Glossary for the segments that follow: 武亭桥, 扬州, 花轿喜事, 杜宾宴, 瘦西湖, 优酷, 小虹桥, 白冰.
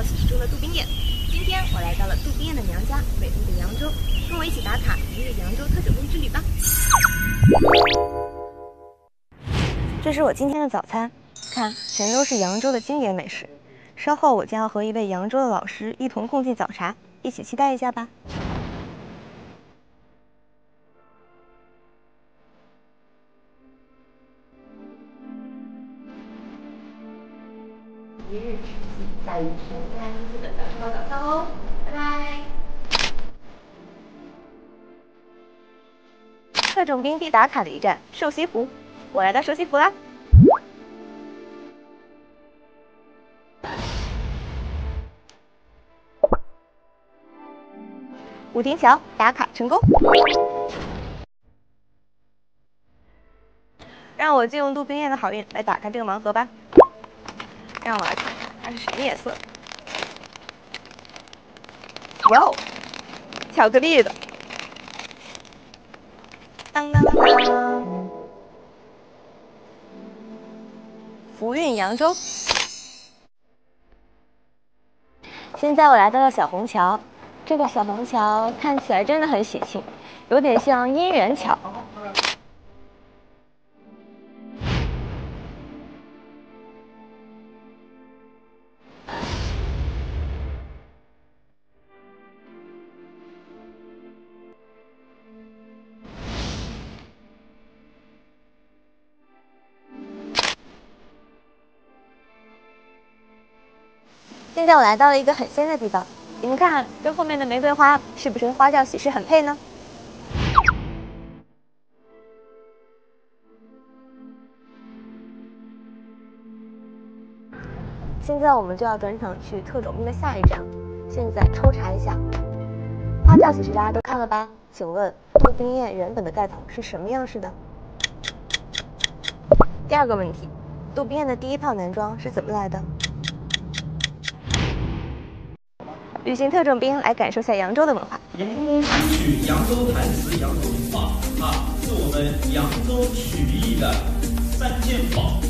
绍启示中的杜宾宴。今天我来到了杜宾宴的娘家，美丽的扬州，跟我一起打卡一日扬州特种兵之旅吧。这是我今天的早餐，看，全都是扬州的经典美食。稍后我将要和一位扬州的老师一同共进早茶，一起期待一下吧。 一日之计在于晨，大家记得早上早餐哦，拜拜。特种兵必打卡的一站瘦西湖，我来到瘦西湖啦。武亭桥打卡成功，让我借用杜宾宴的好运来打开这个盲盒吧。 让我来看看它是什么颜色。哇哦，巧克力的！当当当当！福运扬州。现在我来到了小虹桥，这个小虹桥看起来真的很喜庆，有点像姻缘桥。 现在我来到了一个很仙的地方，你们看，跟后面的玫瑰花是不是花轿喜事很配呢？现在我们就要转场去特种兵的下一站，现在抽查一下，花轿喜事大家都看了吧？请问杜宾宴原本的盖头是什么样式的？第二个问题，杜宾宴的第一套男装是怎么来的？ 旅行特种兵来感受下扬州的文化。去扬州谈词，扬州文化啊，是我们扬州曲艺的三件宝。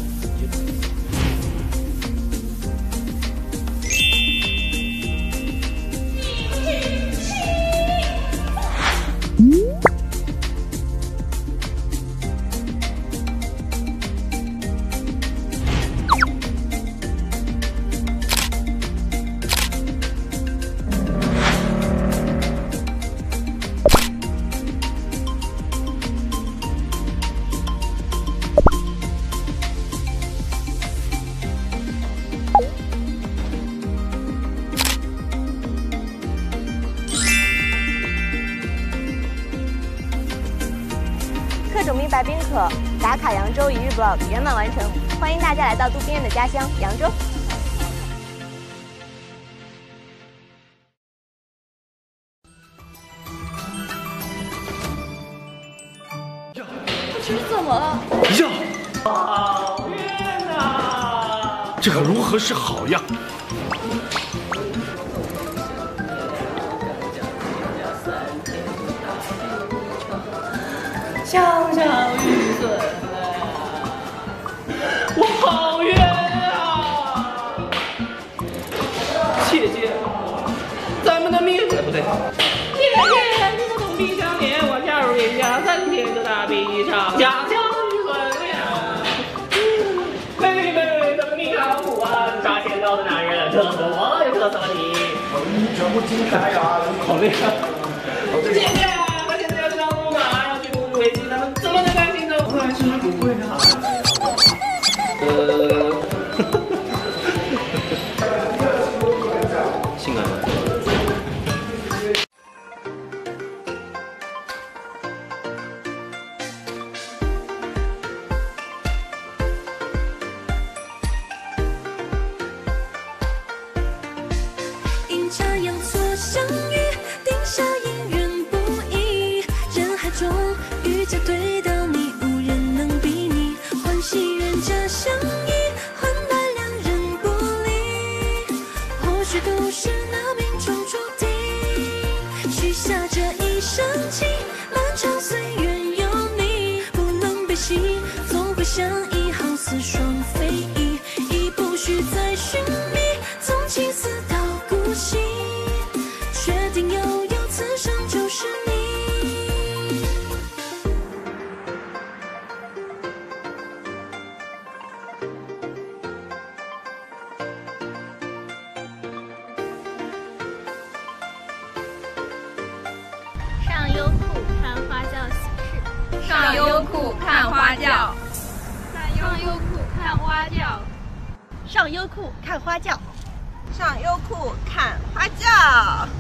白冰可打卡扬州一日 vlog 圆满完成，欢迎大家来到杜宾宴的家乡扬州。这是怎么了？呀！好运呐！这可如何是好呀？ 小小雨怎来？我好冤啊！姐姐，咱们的命不对。姐姐，不懂冰箱年，我下属也下三天就打冰一场。家乡雨怎呀？妹妹，咱们命好苦啊！抓尖刀的男人，饿死我也饿死了你。我们全部金山呀，好厉害！姐姐。 怎么能开心呢？我还是不会啊。性感吗？阴差阳错相遇，定下姻缘不易，人海中遇见对的。 相依患难，两人不离，或许都是那命中注定。许下这一生情，漫长岁月有你，不能悲喜，总会相依，好似双飞翼，亦不需再寻觅，从青丝到。上优酷看花轿，上优酷看花轿，上优酷看花轿，上优酷看花轿。